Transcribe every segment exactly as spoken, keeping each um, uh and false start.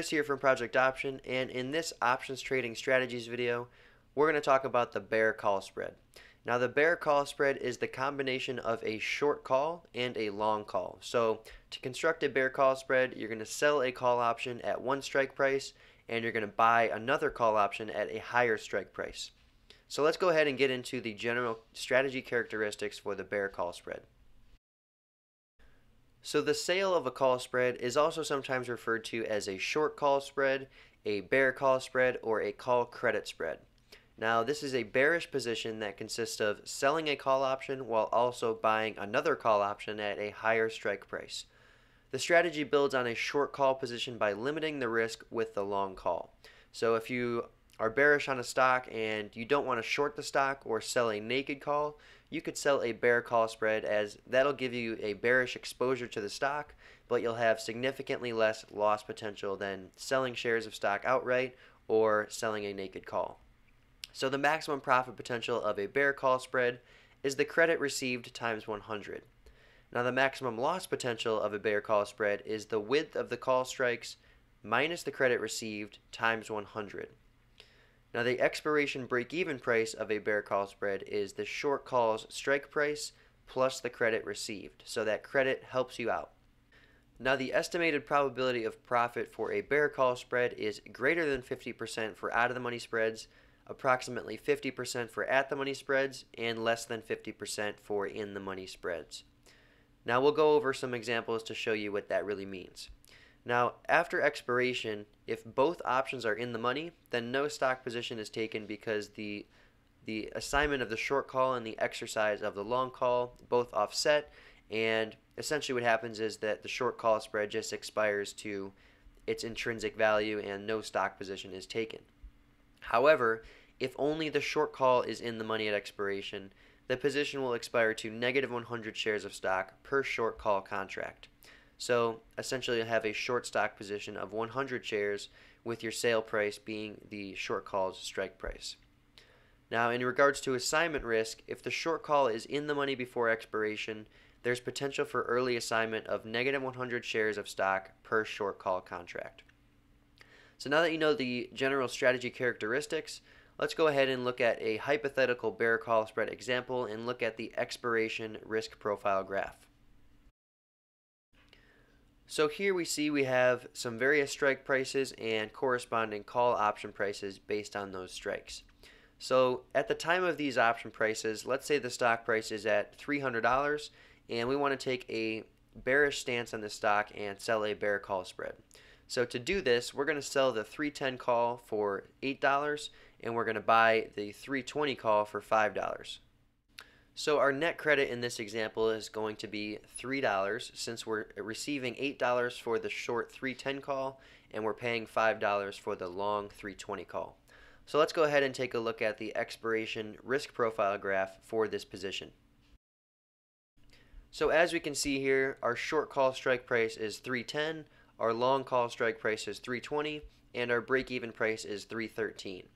Chris here from Project Option, and in this options trading strategies video, we're going to talk about the bear call spread. Now the bear call spread is the combination of a short call and a long call. So to construct a bear call spread, you're going to sell a call option at one strike price and you're going to buy another call option at a higher strike price. So let's go ahead and get into the general strategy characteristics for the bear call spread. So the sale of a call spread is also sometimes referred to as a short call spread, a bear call spread, or a call credit spread. Now this is a bearish position that consists of selling a call option while also buying another call option at a higher strike price. The strategy builds on a short call position by limiting the risk with the long call. So if you are bearish on a stock and you don't want to short the stock or sell a naked call, you could sell a bear call spread, as that'll give you a bearish exposure to the stock, but you'll have significantly less loss potential than selling shares of stock outright or selling a naked call. So the maximum profit potential of a bear call spread is the credit received times one hundred. Now the maximum loss potential of a bear call spread is the width of the call strikes minus the credit received times one hundred. Now the expiration break-even price of a bear call spread is the short call's strike price plus the credit received, so that credit helps you out. Now the estimated probability of profit for a bear call spread is greater than fifty percent for out-of-the-money spreads, approximately fifty percent for at-the-money spreads, and less than fifty percent for in-the-money spreads. Now we'll go over some examples to show you what that really means. Now, after expiration, if both options are in the money, then no stock position is taken because the, the assignment of the short call and the exercise of the long call both offset, and essentially what happens is that the short call spread just expires to its intrinsic value and no stock position is taken. However, if only the short call is in the money at expiration, the position will expire to negative one hundred shares of stock per short call contract. So essentially you'll have a short stock position of one hundred shares, with your sale price being the short call's strike price. Now in regards to assignment risk, if the short call is in the money before expiration, there's potential for early assignment of negative one hundred shares of stock per short call contract. So now that you know the general strategy characteristics, let's go ahead and look at a hypothetical bear call spread example and look at the expiration risk profile graph. So here we see we have some various strike prices and corresponding call option prices based on those strikes. So at the time of these option prices, let's say the stock price is at three hundred dollars and we want to take a bearish stance on the stock and sell a bear call spread. So to do this, we're going to sell the three ten call for eight dollars and we're going to buy the three twenty call for five dollars. So our net credit in this example is going to be three dollars, since we're receiving eight dollars for the short three ten call and we're paying five dollars for the long three twenty call. So let's go ahead and take a look at the expiration risk profile graph for this position. So as we can see here, our short call strike price is three ten, our long call strike price is three twenty, and our break-even price is three thirteen.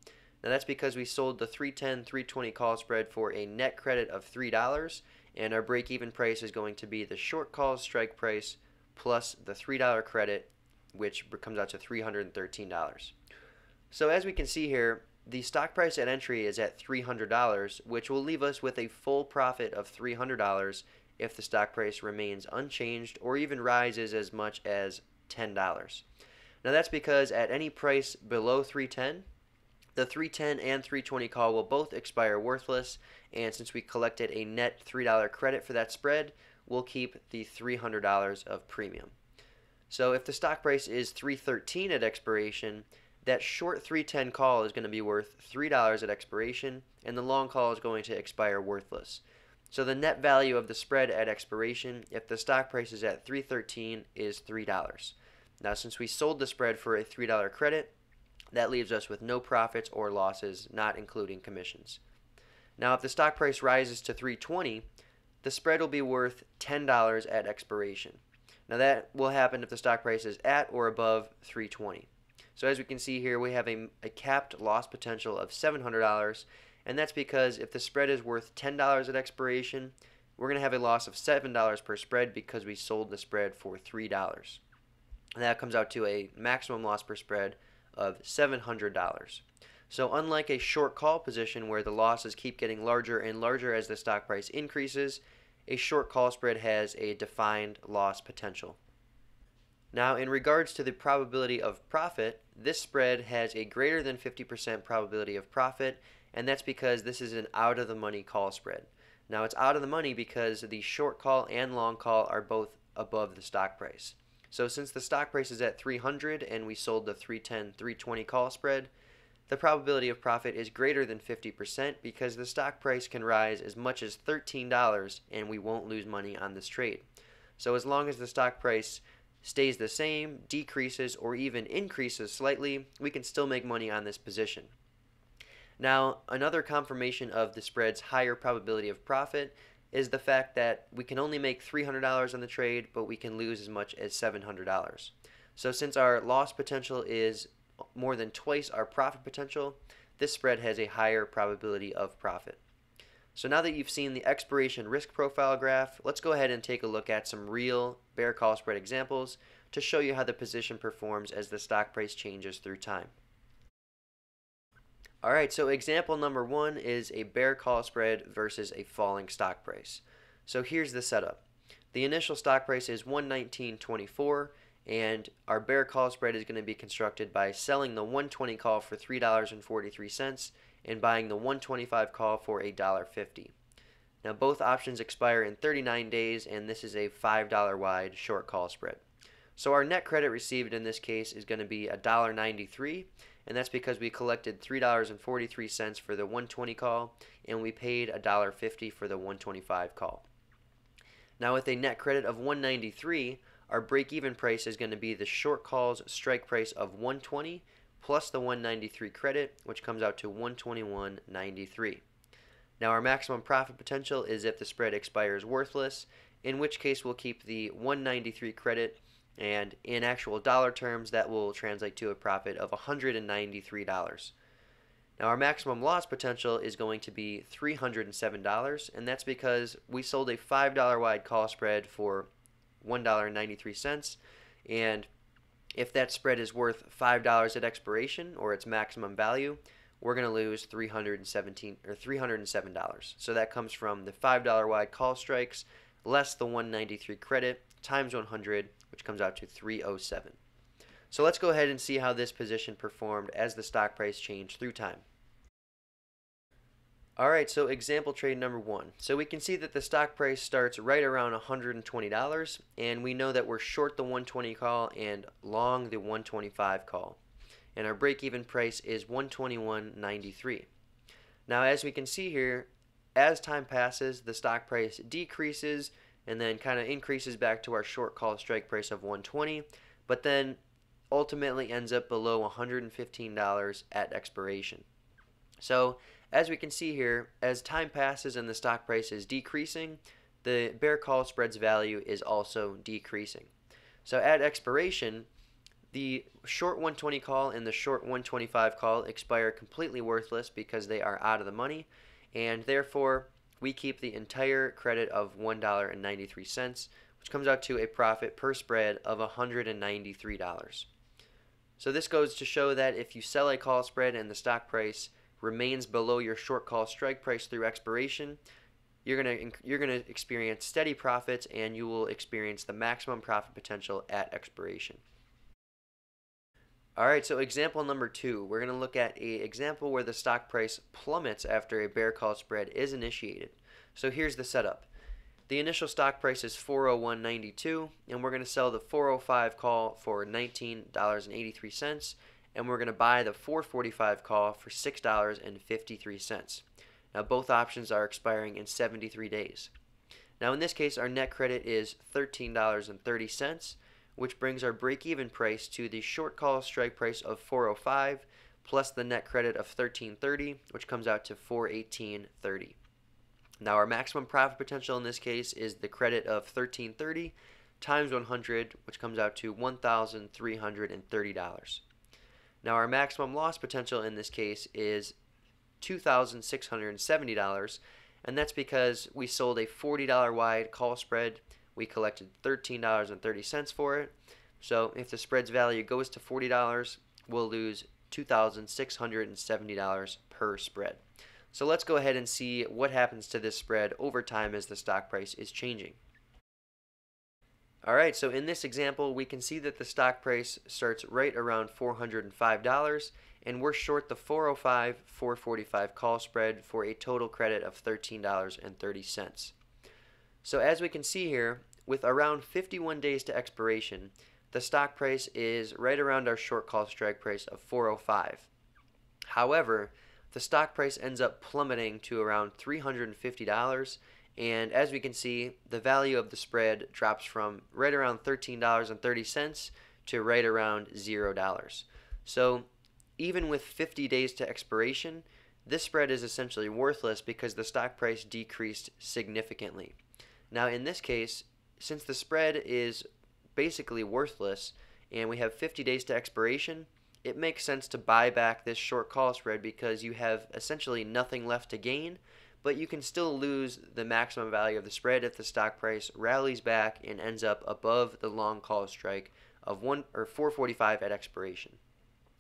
Now that's because we sold the three ten three twenty call spread for a net credit of three dollars, and our break-even price is going to be the short call strike price plus the three dollar credit, which comes out to three hundred thirteen dollars. So as we can see here, the stock price at entry is at three hundred dollars, which will leave us with a full profit of three hundred dollars if the stock price remains unchanged or even rises as much as ten dollars. Now that's because at any price below three ten, the three ten and three twenty call will both expire worthless, and since we collected a net three dollar credit for that spread, we'll keep the three hundred dollars of premium. So if the stock price is three thirteen at expiration, that short three ten call is going to be worth three dollars at expiration, and the long call is going to expire worthless. So the net value of the spread at expiration, if the stock price is at three thirteen, is three dollars. Now since we sold the spread for a three dollar credit, that leaves us with no profits or losses, not including commissions. Now if the stock price rises to three twenty, the spread will be worth ten dollars at expiration. Now that will happen if the stock price is at or above three twenty. So as we can see here, we have a, a capped loss potential of seven hundred dollars, and that's because if the spread is worth ten dollars at expiration, we're going to have a loss of seven dollars per spread because we sold the spread for three dollars. And that comes out to a maximum loss per spread of seven hundred dollars. So unlike a short call position where the losses keep getting larger and larger as the stock price increases, a short call spread has a defined loss potential. Now, in regards to the probability of profit, this spread has a greater than fifty percent probability of profit, and that's because this is an out-of-the-money call spread. Now, it's out of the money because the short call and long call are both above the stock price. So since the stock price is at three hundred and we sold the three ten, three twenty call spread, the probability of profit is greater than fifty percent because the stock price can rise as much as thirteen dollars and we won't lose money on this trade. So as long as the stock price stays the same, decreases, or even increases slightly, we can still make money on this position. Now, another confirmation of the spread's higher probability of profit is the fact that we can only make three hundred dollars on the trade, but we can lose as much as seven hundred dollars. So since our loss potential is more than twice our profit potential, this spread has a higher probability of profit. So now that you've seen the expiration risk profile graph, let's go ahead and take a look at some real bear call spread examples to show you how the position performs as the stock price changes through time. Alright, so example number one is a bear call spread versus a falling stock price. So here's the setup. The initial stock price is one nineteen twenty-four, and our bear call spread is going to be constructed by selling the one twenty call for three dollars and forty-three cents and buying the one twenty-five call for one dollar and fifty cents. Now both options expire in thirty-nine days, and this is a five dollar wide short call spread. So our net credit received in this case is going to be one dollar and ninety-three cents, and that's because we collected three dollars and forty-three cents for the one twenty call and we paid one dollar and fifty cents for the one twenty-five call. Now with a net credit of one dollar and ninety-three cents, our break-even price is going to be the short call's strike price of one twenty plus the one dollar and ninety-three cents credit, which comes out to one twenty-one ninety-three. Now our maximum profit potential is if the spread expires worthless, in which case we'll keep the one dollar and ninety-three cents credit, and in actual dollar terms that will translate to a profit of one hundred ninety-three dollars. Now our maximum loss potential is going to be three hundred seven dollars, and that's because we sold a five dollar wide call spread for one dollar and ninety-three cents, and if that spread is worth five dollars at expiration or its maximum value, we're going to lose three hundred seventeen dollars or three hundred seven dollars. So that comes from the five dollar wide call strikes less the one dollar and ninety-three cents credit times one hundred, which comes out to three oh seven. So let's go ahead and see how this position performed as the stock price changed through time. Alright, so example trade number one. So we can see that the stock price starts right around one hundred twenty dollars, and we know that we're short the one twenty call and long the one twenty-five call. And our break-even price is one twenty-one ninety-three. Now as we can see here, as time passes, the stock price decreases and then kind of increases back to our short call strike price of one twenty, but then ultimately ends up below one hundred fifteen dollars at expiration. So as we can see here, as time passes and the stock price is decreasing, the bear call spread's value is also decreasing. So at expiration, the short one twenty call and the short one twenty-five call expire completely worthless because they are out of the money, and therefore we keep the entire credit of one dollar and ninety-three cents, which comes out to a profit per spread of one hundred ninety-three dollars. So this goes to show that if you sell a call spread and the stock price remains below your short call strike price through expiration, you're going to you're going to experience steady profits, and you will experience the maximum profit potential at expiration. All right, so example number two, we're going to look at an example where the stock price plummets after a bear call spread is initiated. So here's the setup. The initial stock price is four oh one ninety-two, and we're going to sell the four oh five call for nineteen dollars and eighty-three cents, and we're going to buy the four forty-five call for six dollars and fifty-three cents. Now both options are expiring in seventy-three days. Now in this case, our net credit is thirteen dollars and thirty cents, which brings our break-even price to the short call strike price of four oh five plus the net credit of thirteen thirty, which comes out to four eighteen thirty. Now our maximum profit potential in this case is the credit of thirteen thirty times one hundred, which comes out to one thousand three hundred thirty dollars. Now our maximum loss potential in this case is two thousand six hundred seventy dollars, and that's because we sold a forty dollar wide call spread. We collected thirteen dollars and thirty cents for it, So if the spread's value goes to forty dollars, we'll lose two thousand six hundred seventy dollars per spread. So let's go ahead and see what happens to this spread over time as the stock price is changing. All right, so in this example, we can see that the stock price starts right around four hundred five dollars, and we're short the four oh five, four forty-five call spread for a total credit of thirteen dollars and thirty cents. So as we can see here, with around fifty-one days to expiration, the stock price is right around our short call strike price of four oh five. However, the stock price ends up plummeting to around three hundred fifty dollars, and as we can see, the value of the spread drops from right around thirteen dollars and thirty cents to right around zero dollars. So even with fifty days to expiration, this spread is essentially worthless because the stock price decreased significantly. Now in this case, since the spread is basically worthless and we have fifty days to expiration, it makes sense to buy back this short call spread because you have essentially nothing left to gain, but you can still lose the maximum value of the spread if the stock price rallies back and ends up above the long call strike of one or four forty-five at expiration.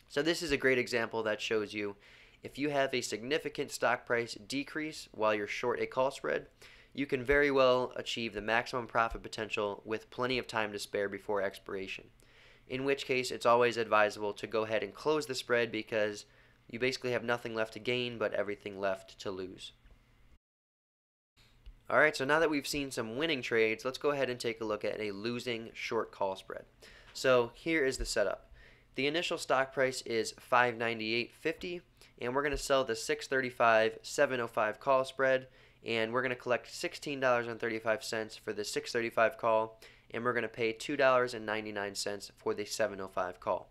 So this is a great example that shows you if you have a significant stock price decrease while you're short a call spread, you can very well achieve the maximum profit potential with plenty of time to spare before expiration. In which case, it's always advisable to go ahead and close the spread because you basically have nothing left to gain but everything left to lose. Alright, so now that we've seen some winning trades, let's go ahead and take a look at a losing short call spread. So here is the setup. The initial stock price is five ninety-eight fifty, and we're going to sell the six thirty-five, seven oh five call spread, and we're going to collect sixteen dollars and thirty-five cents for the six thirty-five call, and we're going to pay two dollars and ninety-nine cents for the seven oh five call.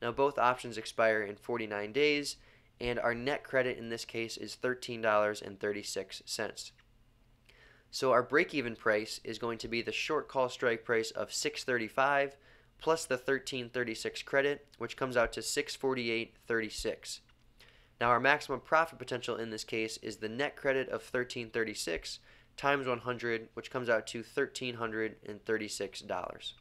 Now both options expire in forty-nine days, and our net credit in this case is thirteen dollars and thirty-six cents. So our break-even price is going to be the short call strike price of six thirty-five plus the thirteen dollars and thirty-six cents credit, which comes out to six forty-eight thirty-six. Now our maximum profit potential in this case is the net credit of thirteen dollars and thirty-six cents times one hundred, which comes out to one thousand three hundred thirty-six dollars.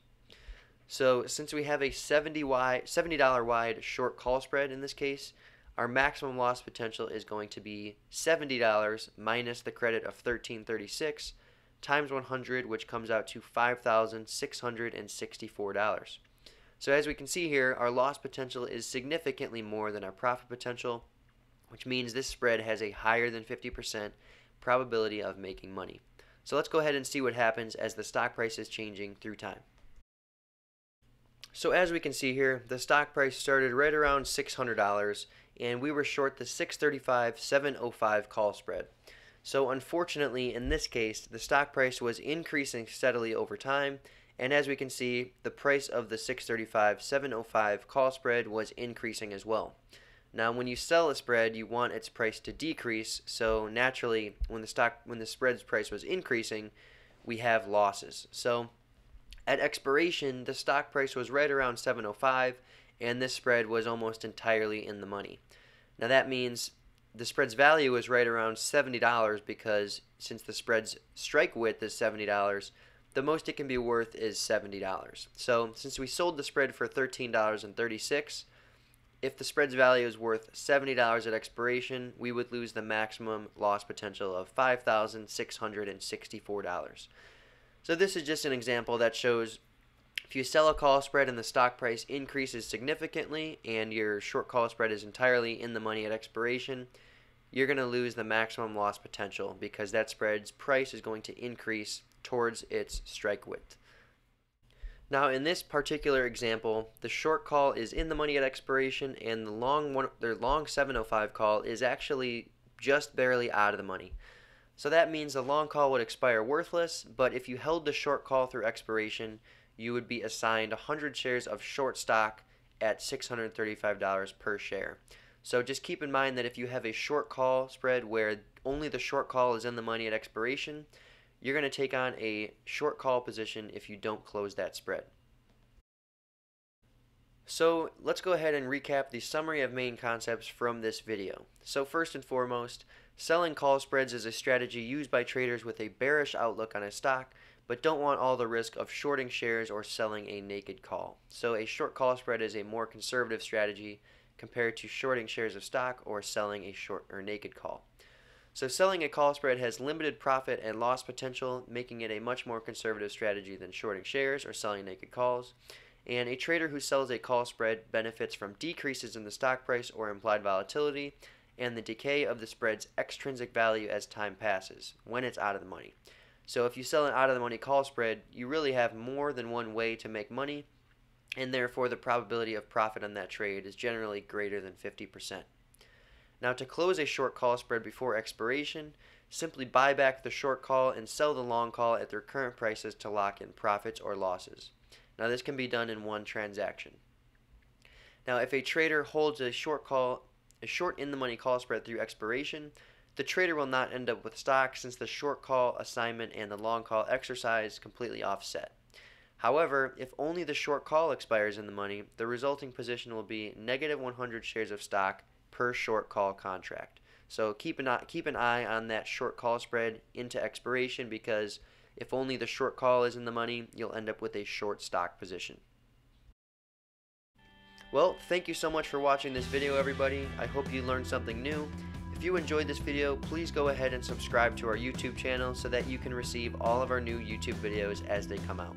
So since we have a seventy dollar wide short call spread in this case, our maximum loss potential is going to be seventy dollars minus the credit of thirteen dollars and thirty-six cents times one hundred, which comes out to five thousand six hundred sixty-four dollars. So as we can see here, our loss potential is significantly more than our profit potential, which means this spread has a higher than fifty percent probability of making money. So let's go ahead and see what happens as the stock price is changing through time. So as we can see here, the stock price started right around six hundred dollars, and we were short the six thirty-five, seven oh five call spread. So unfortunately, in this case, the stock price was increasing steadily over time, and as we can see, the price of the six thirty-five, seven oh five call spread was increasing as well. Now when you sell a spread, you want its price to decrease, so naturally when the stock when the spread's price was increasing, we have losses. So at expiration, the stock price was right around seven oh five, and this spread was almost entirely in the money. Now that means the spread's value is right around seventy dollars because since the spread's strike width is seventy dollars, the most it can be worth is seventy dollars. So since we sold the spread for thirteen dollars and thirty-six cents, if the spread's value is worth seventy dollars at expiration, we would lose the maximum loss potential of five thousand six hundred sixty-four dollars. So this is just an example that shows if you sell a call spread and the stock price increases significantly and your short call spread is entirely in the money at expiration, you're going to lose the maximum loss potential because that spread's price is going to increase towards its strike width. Now in this particular example, the short call is in the money at expiration and the long one, their long seven oh five call is actually just barely out of the money. So that means the long call would expire worthless, but if you held the short call through expiration, you would be assigned one hundred shares of short stock at six hundred thirty-five dollars per share. So just keep in mind that if you have a short call spread where only the short call is in the money at expiration, you're going to take on a short call position if you don't close that spread. So let's go ahead and recap the summary of main concepts from this video. So first and foremost, selling call spreads is a strategy used by traders with a bearish outlook on a stock but don't want all the risk of shorting shares or selling a naked call. So a short call spread is a more conservative strategy compared to shorting shares of stock or selling a short or naked call. So selling a call spread has limited profit and loss potential, making it a much more conservative strategy than shorting shares or selling naked calls. And a trader who sells a call spread benefits from decreases in the stock price or implied volatility and the decay of the spread's extrinsic value as time passes when it's out of the money. So if you sell an out-of-the-money call spread, you really have more than one way to make money, and therefore the probability of profit on that trade is generally greater than fifty percent. Now, to close a short call spread before expiration, simply buy back the short call and sell the long call at their current prices to lock in profits or losses. Now, this can be done in one transaction. Now, if a trader holds a short call, a short in-the-money call spread through expiration, the trader will not end up with stock since the short call assignment and the long call exercise completely offset. However, if only the short call expires in the money, the resulting position will be negative one hundred shares of stock per short call contract. So keep an eye, keep an eye on that short call spread into expiration, because if only the short call is in the money, you'll end up with a short stock position. Well, thank you so much for watching this video, everybody. I hope you learned something new. If you enjoyed this video, please go ahead and subscribe to our YouTube channel so that you can receive all of our new YouTube videos as they come out.